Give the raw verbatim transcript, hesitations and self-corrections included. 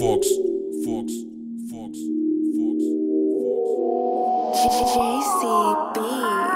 Fox, Fox, Fox, Fox, Fox. J C B.